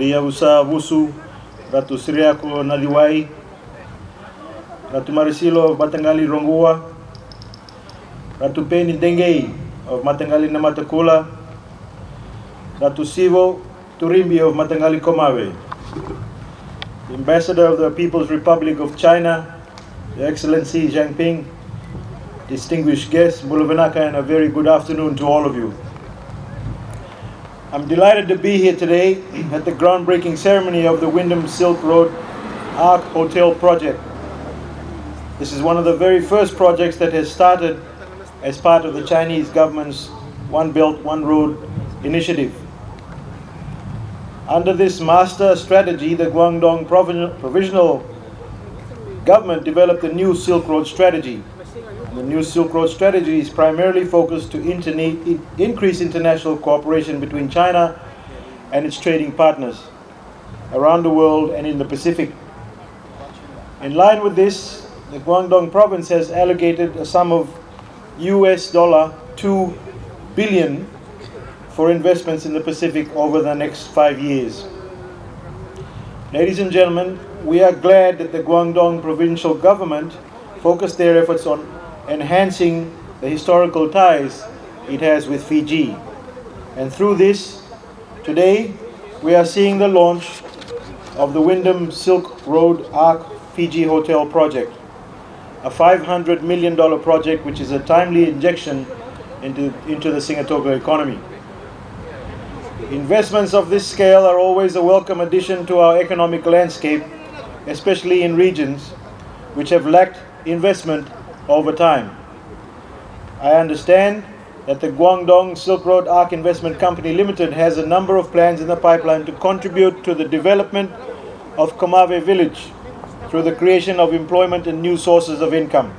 Diya Wusu, Ratu Siriako Nadiwai, Ratu Marisilo of Matangali Rongua, Ratu Peni of Matangali Namatakula, Ratu Sivo Turimbi of Matangali Komawe, the Ambassador of the People's Republic of China, Your Excellency Zhang Ping, distinguished guests, Bulovanaka, and a very good afternoon to all of you. I'm delighted to be here today at the groundbreaking ceremony of the Wyndham Silk Road Ark Hotel project. This is one of the very first projects that has started as part of the Chinese government's One Belt, One Road initiative. Under this master strategy, the Guangdong Provisional Government developed a new Silk Road strategy. The new Silk Road strategy is primarily focused to increase international cooperation between China and its trading partners around the world and in the Pacific. In line with this, the Guangdong province has allocated a sum of $2 billion for investments in the Pacific over the next 5 years. Ladies and gentlemen, we are glad that the Guangdong provincial government focused their efforts on enhancing the historical ties it has with Fiji. And through this, today we are seeing the launch of the Wyndham Silk Road Ark Fiji Hotel project, a $500 million project which is a timely injection into the Sigatoka economy. Investments of this scale are always a welcome addition to our economic landscape, especially in regions which have lacked investment over time. I understand that the Guangdong Silk Road Ark Investment Company Limited has a number of plans in the pipeline to contribute to the development of Komave Village through the creation of employment and new sources of income.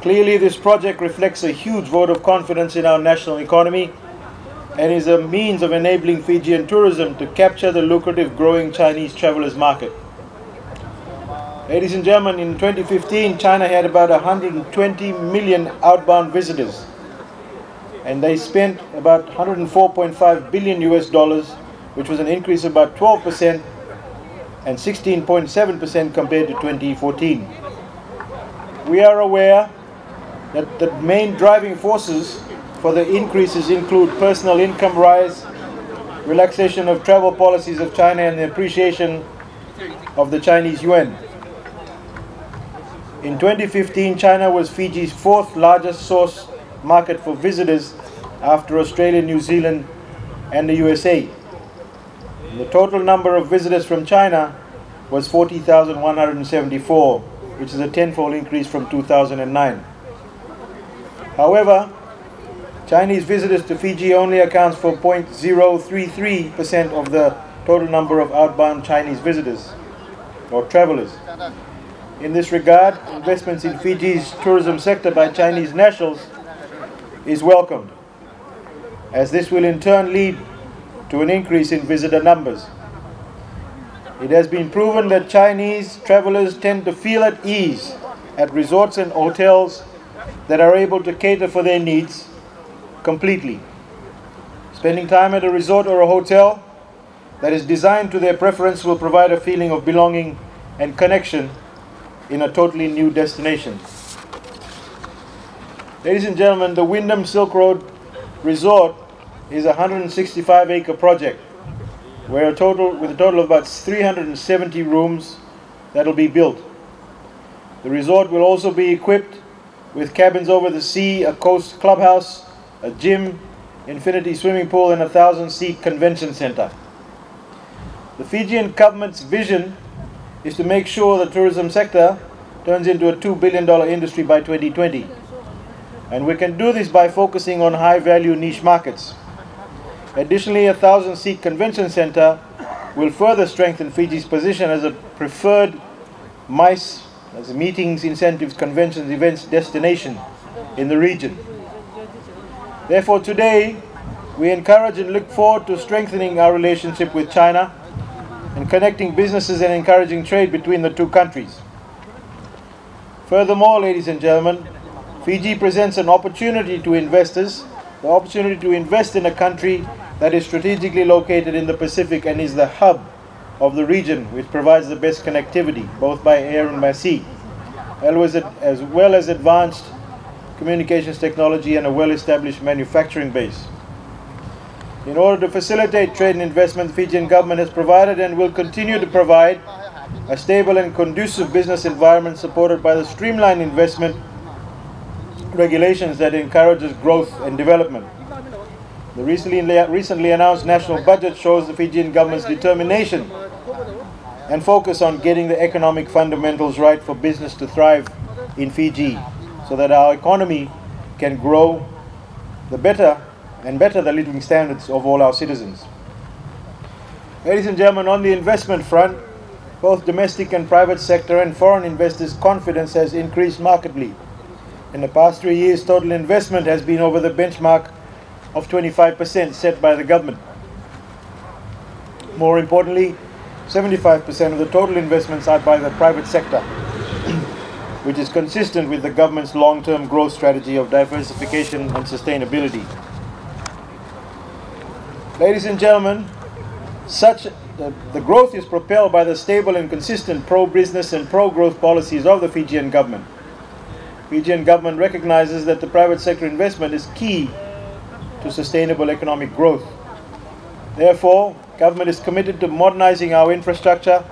Clearly, this project reflects a huge vote of confidence in our national economy and is a means of enabling Fijian tourism to capture the lucrative growing Chinese travelers market. Ladies and gentlemen, in 2015, China had about 120 million outbound visitors, and they spent about $104.5 billion, which was an increase of about 12% and 16.7% compared to 2014. We are aware that the main driving forces for the increases include personal income rise, relaxation of travel policies of China, and the appreciation of the Chinese yuan. In 2015, China was Fiji's fourth largest source market for visitors after Australia, New Zealand, and the USA. And the total number of visitors from China was 40,174, which is a tenfold increase from 2009. However, Chinese visitors to Fiji only accounts for 0.033% of the total number of outbound Chinese visitors or travelers. In this regard, investments in Fiji's tourism sector by Chinese nationals is welcomed, as this will in turn lead to an increase in visitor numbers. It has been proven that Chinese travelers tend to feel at ease at resorts and hotels that are able to cater for their needs completely. Spending time at a resort or a hotel that is designed to their preference will provide a feeling of belonging and connection in a totally new destination. Ladies and gentlemen, the Wyndham Silk Road Resort is a 165-acre project with a total of about 370 rooms that will be built. The resort will also be equipped with cabins over the sea, a coast clubhouse, a gym, infinity swimming pool, and a 1,000-seat convention center. The Fijian government's vision is to make sure the tourism sector turns into a $2 billion industry by 2020. And we can do this by focusing on high-value niche markets. Additionally, a 1,000-seat convention center will further strengthen Fiji's position as a preferred MICE, as a meetings, incentives, conventions, events destination in the region. Therefore, today, we encourage and look forward to strengthening our relationship with China and connecting businesses and encouraging trade between the two countries. Furthermore, ladies and gentlemen, Fiji presents an opportunity to investors, the opportunity to invest in a country that is strategically located in the Pacific and is the hub of the region, which provides the best connectivity, both by air and by sea, as well as advanced communications technology and a well-established manufacturing base. In order to facilitate trade and investment, the Fijian government has provided and will continue to provide a stable and conducive business environment supported by the streamlined investment regulations that encourages growth and development. The recently announced national budget shows the Fijian government's determination and focus on getting the economic fundamentals right for business to thrive in Fiji, so that our economy can grow better the living standards of all our citizens. Ladies and gentlemen, on the investment front, both domestic and private sector and foreign investors' confidence has increased markedly. In the past 3 years, total investment has been over the benchmark of 25% set by the government. More importantly, 75% of the total investments are by the private sector, which is consistent with the government's long-term growth strategy of diversification and sustainability. Ladies and gentlemen, the growth is propelled by the stable and consistent pro-business and pro-growth policies of the Fijian government. Fijian government recognizes that the private sector investment is key to sustainable economic growth. Therefore, government is committed to modernizing our infrastructure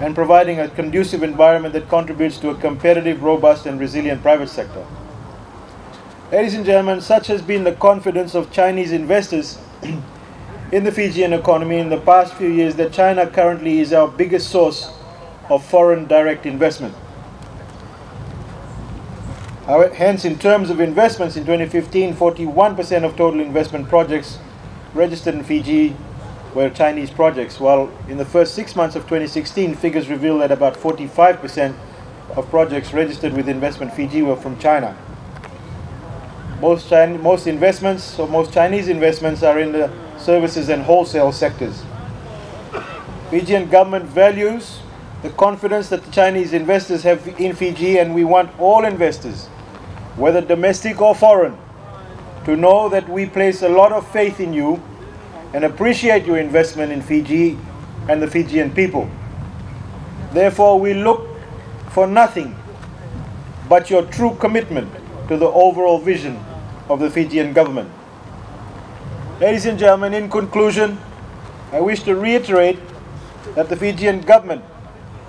and providing a conducive environment that contributes to a competitive, robust and resilient private sector. Ladies and gentlemen, such has been the confidence of Chinese investors in the Fijian economy in the past few years that China currently is our biggest source of foreign direct investment. Hence, in terms of investments in 2015, 41% of total investment projects registered in Fiji were Chinese projects, while in the first 6 months of 2016, figures reveal that about 45% of projects registered with Investment Fiji were from China. Most Chinese investments are in the services and wholesale sectors. Fijian government values the confidence that the Chinese investors have in Fiji, and we want all investors, whether domestic or foreign, to know that we place a lot of faith in you and appreciate your investment in Fiji and the Fijian people. Therefore, we look for nothing but your true commitment to the overall vision of the Fijian government. Ladies and gentlemen, in conclusion, I wish to reiterate that the Fijian government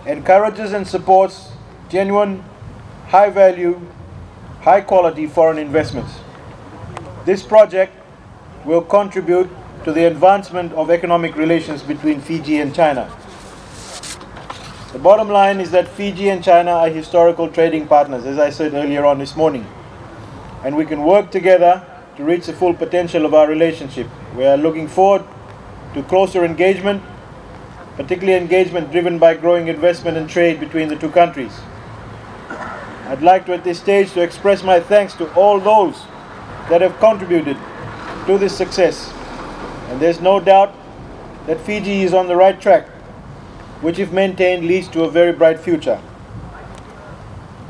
encourages and supports genuine, high-value, high-quality foreign investments. This project will contribute to the advancement of economic relations between Fiji and China. The bottom line is that Fiji and China are historical trading partners, as I said earlier on this morning, and we can work together to reach the full potential of our relationship. We are looking forward to closer engagement, particularly engagement driven by growing investment and trade between the two countries. I'd like to, at this stage, to express my thanks to all those that have contributed to this success. And there's no doubt that Fiji is on the right track, which, if maintained, leads to a very bright future.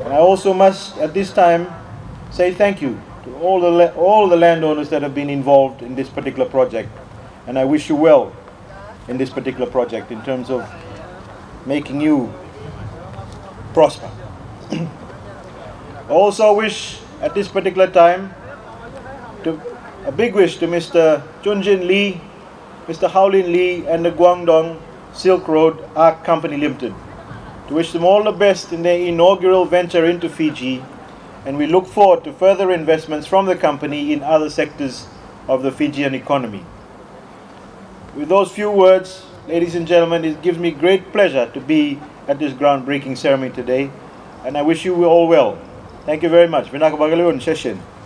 And I also must, at this time, say thank you to all the landowners that have been involved in this particular project. And I wish you well in this particular project in terms of making you prosper. I also wish, at this particular time, a big wish to Mr. Junjin Lee, Mr. Haolin Lee, and the Guangdong Silk Road Ark Company Limited, to wish them all the best in their inaugural venture into Fiji, and we look forward to further investments from the company in other sectors of the Fijian economy. With those few words, ladies and gentlemen, it gives me great pleasure to be at this groundbreaking ceremony today, and I wish you all well. Thank you very much. Vinaka vakalevu and Sheshen.